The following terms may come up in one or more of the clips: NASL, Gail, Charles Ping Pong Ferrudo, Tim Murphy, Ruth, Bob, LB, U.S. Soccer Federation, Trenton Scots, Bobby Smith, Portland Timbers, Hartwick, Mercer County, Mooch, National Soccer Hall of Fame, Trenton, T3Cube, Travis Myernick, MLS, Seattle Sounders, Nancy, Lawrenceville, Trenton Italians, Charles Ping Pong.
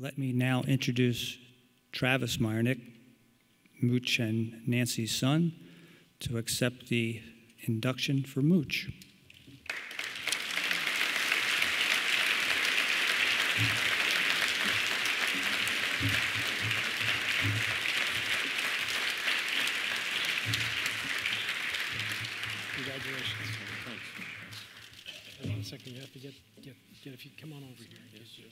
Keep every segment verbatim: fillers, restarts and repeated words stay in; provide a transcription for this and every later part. Let me now introduce Travis Myernick, Mooch and Nancy's son, to accept the induction for Mooch. Second, you have to get, get, get if you come on over here. Yes, sir.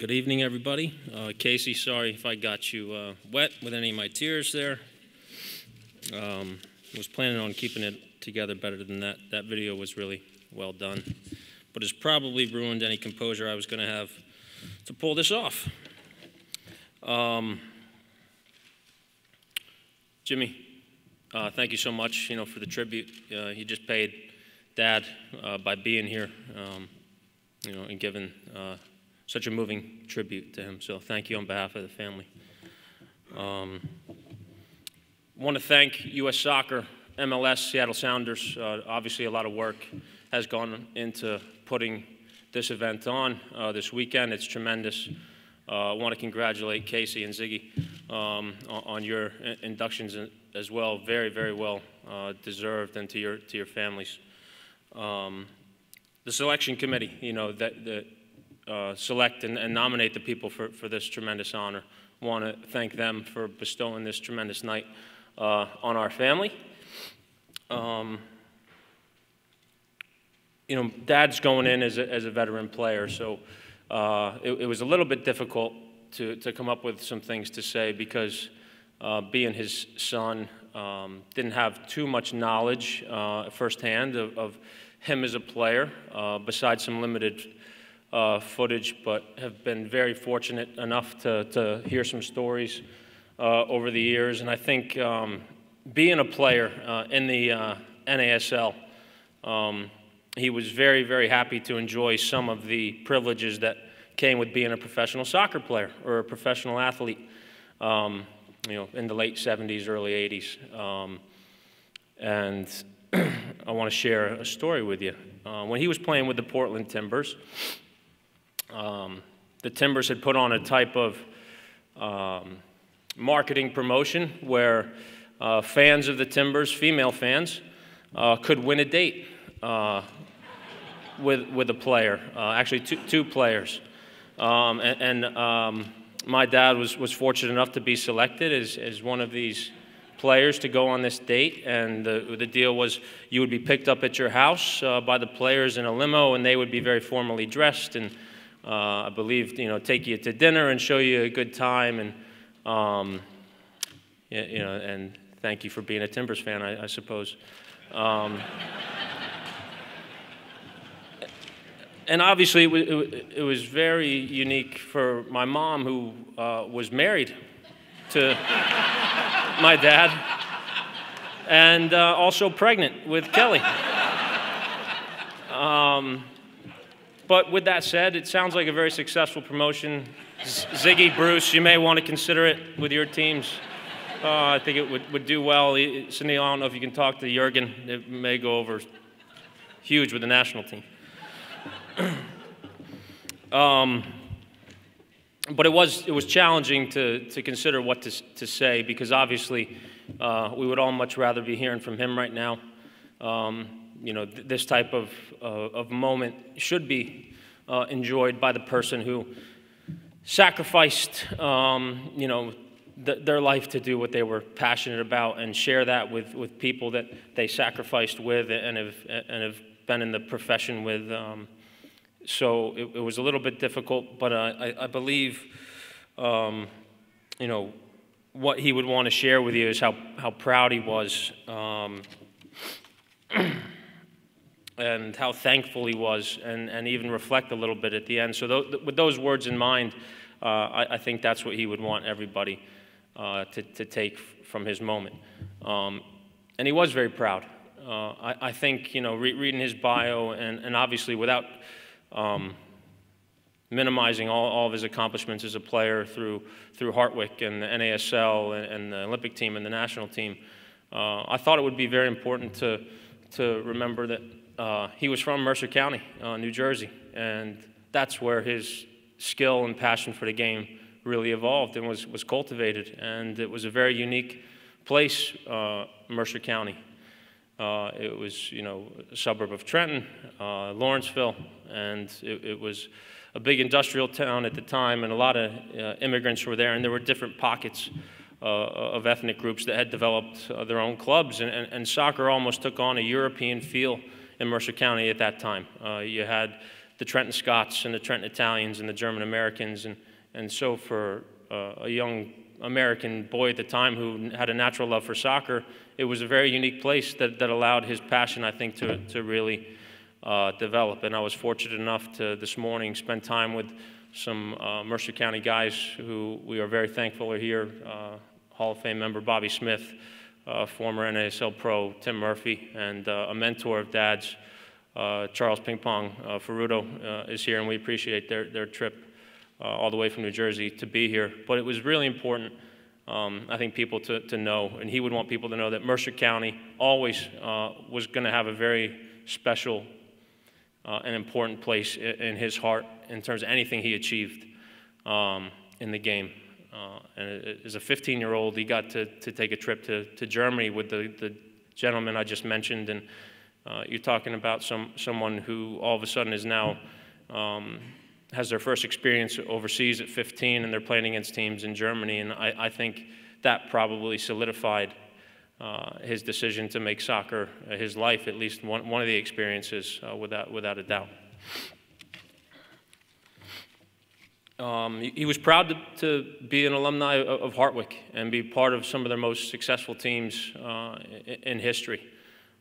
Good evening, everybody. Uh, Casey, sorry if I got you uh, wet with any of my tears there. Um, was planning on keeping it together better than that. That video was really well done, but it's probably ruined any composure I was going to have to pull this off. Um, Jimmy, uh, thank you so much, you know, for the tribute uh, you just paid Dad uh, by being here, um, you know, and giving. Uh, Such a moving tribute to him, so thank you on behalf of the family. Um, I want to thank U S Soccer, M L S, Seattle Sounders. Uh, obviously, a lot of work has gone into putting this event on uh, this weekend. It's tremendous. Uh, I want to congratulate Casey and Ziggy um, on your inductions as well. Very, very well uh, deserved, and to your to your families. Um, the selection committee, you know that the. Uh, select and, and nominate the people for, for this tremendous honor. I want to thank them for bestowing this tremendous night uh, on our family. Um, you know, Dad's going in as a, as a veteran player, so uh, it, it was a little bit difficult to, to come up with some things to say because uh, being his son, um, didn't have too much knowledge uh, firsthand of, of him as a player, uh, besides some limited Uh, footage, but have been very fortunate enough to, to hear some stories uh, over the years. And I think um, being a player uh, in the uh, N A S L, um, he was very, very happy to enjoy some of the privileges that came with being a professional soccer player or a professional athlete, um, you know, in the late seventies, early eighties. Um, and I want to share a story with you. Uh, when he was playing with the Portland Timbers, Um, the Timbers had put on a type of um, marketing promotion where uh, fans of the Timbers, female fans, uh, could win a date uh, with, with a player, uh, actually two, two players. Um, and and um, my dad was, was fortunate enough to be selected as, as one of these players to go on this date, and the, the deal was you would be picked up at your house uh, by the players in a limo, and they would be very formally dressed and Uh, I believe, you know, take you to dinner and show you a good time, and um, you, you know, and thank you for being a Timbers fan, I, I suppose. Um, and obviously, it, it, it was very unique for my mom, who uh, was married to my dad, and uh, also pregnant with Kelly. Um, But with that said, it sounds like a very successful promotion. Z Ziggy, Bruce, you may want to consider it with your teams. Uh, I think it would, would do well. Cindy, I don't know if you can talk to Jurgen. It may go over huge with the national team. um, but it was, it was challenging to, to consider what to, to say, because obviously uh, we would all much rather be hearing from him right now. Um, You know, th this type of, uh, of moment should be uh, enjoyed by the person who sacrificed, um, you know, th their life to do what they were passionate about, and share that with, with people that they sacrificed with and have, and have been in the profession with. Um, so it, it was a little bit difficult, but uh, I, I believe, um, you know, what he would want to share with you is how, how proud he was um, and how thankful he was, and, and even reflect a little bit at the end. So th with those words in mind, uh, I, I think that's what he would want everybody uh, to, to take from his moment. Um, and he was very proud. Uh, I, I think, you know, re reading his bio, and, and obviously without um, minimizing all, all of his accomplishments as a player through, through Hartwick and the N A S L and, and the Olympic team and the national team, uh, I thought it would be very important to, to remember that uh, he was from Mercer County, uh, New Jersey, and that's where his skill and passion for the game really evolved and was, was cultivated. And it was a very unique place, uh, Mercer County. Uh, it was, you know, a suburb of Trenton, uh, Lawrenceville, and it, it was a big industrial town at the time, and a lot of uh, immigrants were there, and there were different pockets uh, of ethnic groups that had developed uh, their own clubs, and, and, and soccer almost took on a European feel in Mercer County at that time. Uh, you had the Trenton Scots and the Trenton Italians and the German Americans, and, and so for uh, a young American boy at the time who had a natural love for soccer, it was a very unique place that, that allowed his passion, I think, to, to really uh, develop. And I was fortunate enough to, this morning, spend time with some uh, Mercer County guys who we are very thankful are here. Uh, Hall of Fame member Bobby Smith, uh, former N A S L pro Tim Murphy, and uh, a mentor of Dad's, uh, Charles Ping Pong uh, Ferrudo, uh, is here, and we appreciate their, their trip Uh, all the way from New Jersey to be here. But it was really important, um, I think, people to, to know, and he would want people to know that Mercer County always uh, was going to have a very special uh, and important place in, in his heart in terms of anything he achieved um, in the game. Uh, and as a fifteen-year-old, he got to, to take a trip to, to Germany with the, the gentleman I just mentioned, and uh, you're talking about some, someone who all of a sudden is now um, has their first experience overseas at fifteen, and they're playing against teams in Germany, and I, I think that probably solidified uh, his decision to make soccer his life, at least one, one of the experiences, uh, without, without a doubt. Um, he, he was proud to, to be an alumni of, of Hartwick and be part of some of their most successful teams uh, in, in history.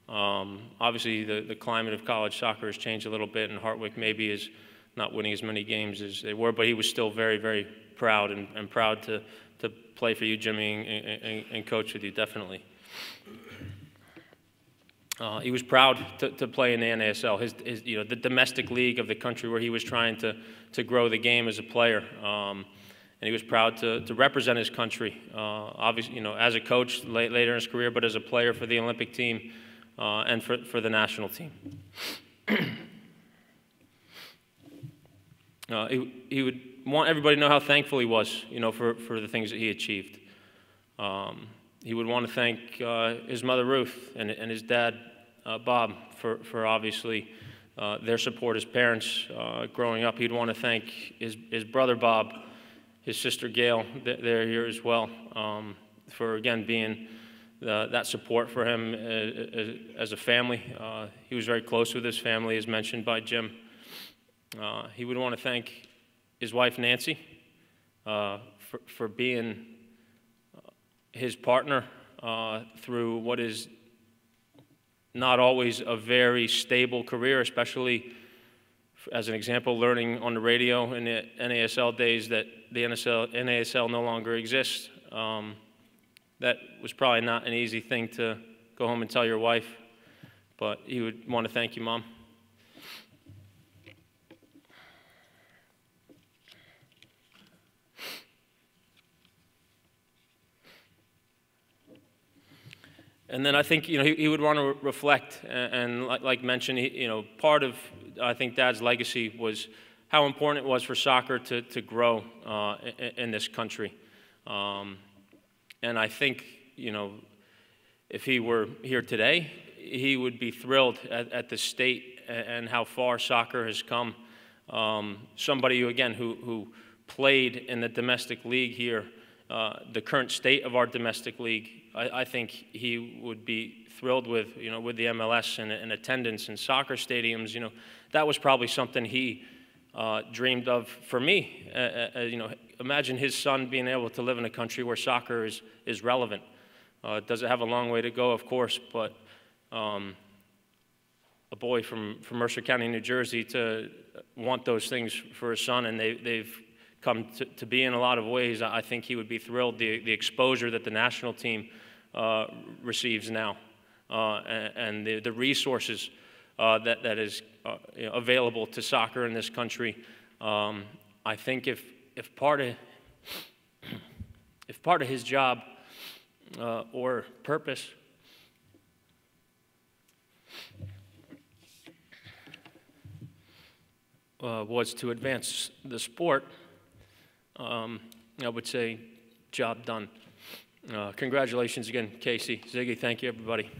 Um, obviously, the, the climate of college soccer has changed a little bit, and Hartwick maybe is not winning as many games as they were, but he was still very, very proud, and, and proud to, to play for you, Jimmy, and, and, and coach with you, definitely. Uh, he was proud to, to play in the N A S L, his, his, you know, the domestic league of the country where he was trying to, to grow the game as a player. Um, and he was proud to, to represent his country, uh, obviously, you know, as a coach late, later in his career, but as a player for the Olympic team uh, and for, for the national team. Uh, he, he would want everybody to know how thankful he was, you know, for, for the things that he achieved. Um, he would want to thank uh, his mother, Ruth, and, and his dad, uh, Bob, for, for obviously uh, their support as parents uh, growing up. He'd want to thank his, his brother, Bob, his sister, Gail, they're here as well, um, for, again, being the, that support for him as, as a family. Uh, he was very close with his family, as mentioned by Jim. Uh, he would want to thank his wife, Nancy, uh, for, for being his partner uh, through what is not always a very stable career, especially, as an example, learning on the radio in the N A S L days that the N A S L no longer exists. Um, that was probably not an easy thing to go home and tell your wife, but he would want to thank you, Mom. And then I think, you know, he, he would want to re reflect, and, and like, like mentioned, he, you know, part of, I think, Dad's legacy was how important it was for soccer to, to grow uh, in, in this country. Um, and I think, you know, if he were here today, he would be thrilled at, at the state and, and how far soccer has come. Um, somebody, who, again, who, who played in the domestic league here, uh, the current state of our domestic league, I, I think he would be thrilled with, you know, with the M L S and, and attendance and soccer stadiums. You know, that was probably something he uh, dreamed of for me. Uh, uh, you know, imagine his son being able to live in a country where soccer is, is relevant. Uh, does it have a long way to go, of course, but um, a boy from, from Mercer County, New Jersey, to want those things for his son, and they, they've come to, to be in a lot of ways. I think he would be thrilled the, the exposure that the national team uh, receives now, uh, and, and the, the resources uh, that, that is uh, you know, available to soccer in this country. Um, I think if, if, part of, if part of his job Uh, or purpose uh, was to advance the sport, um, I would say job done. Uh, congratulations again, Casey. Ziggy, thank you, everybody.